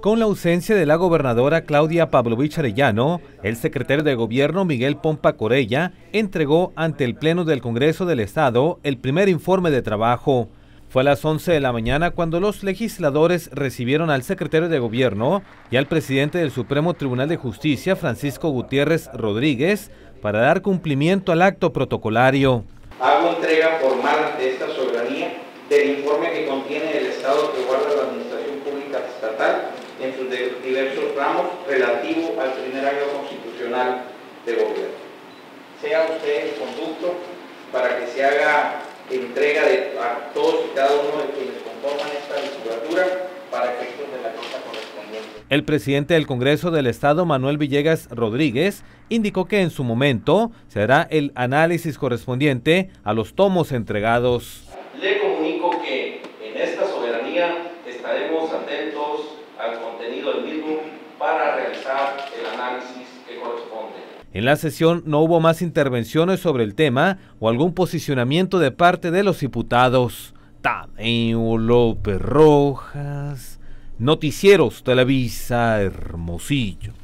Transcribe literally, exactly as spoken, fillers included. Con la ausencia de la gobernadora Claudia Pavlovich Arellano, el secretario de Gobierno Miguel Pompa Corella entregó ante el Pleno del Congreso del Estado el primer informe de trabajo. Fue a las once de la mañana cuando los legisladores recibieron al secretario de Gobierno y al presidente del Supremo Tribunal de Justicia, Francisco Gutiérrez Rodríguez, para dar cumplimiento al acto protocolario. Hago entrega formal ante esta soberanía del informe que contiene el Estado que guarda la Administración Pública Estatal en sus diversos ramos relativo al primer año constitucional de gobierno. Sea usted el conducto para que se haga entrega de, a todos y cada uno de quienes conforman esta legislatura para efectos de la nota correspondiente. El presidente del Congreso del Estado, Manuel Villegas Rodríguez, indicó que en su momento se hará el análisis correspondiente a los tomos entregados. Le comunico que en esta soberanía estaremos atentos al contenido del mismo para realizar el análisis que corresponde. En la sesión no hubo más intervenciones sobre el tema o algún posicionamiento de parte de los diputados. Tamayo López Rojas, Noticieros Televisa, Hermosillo.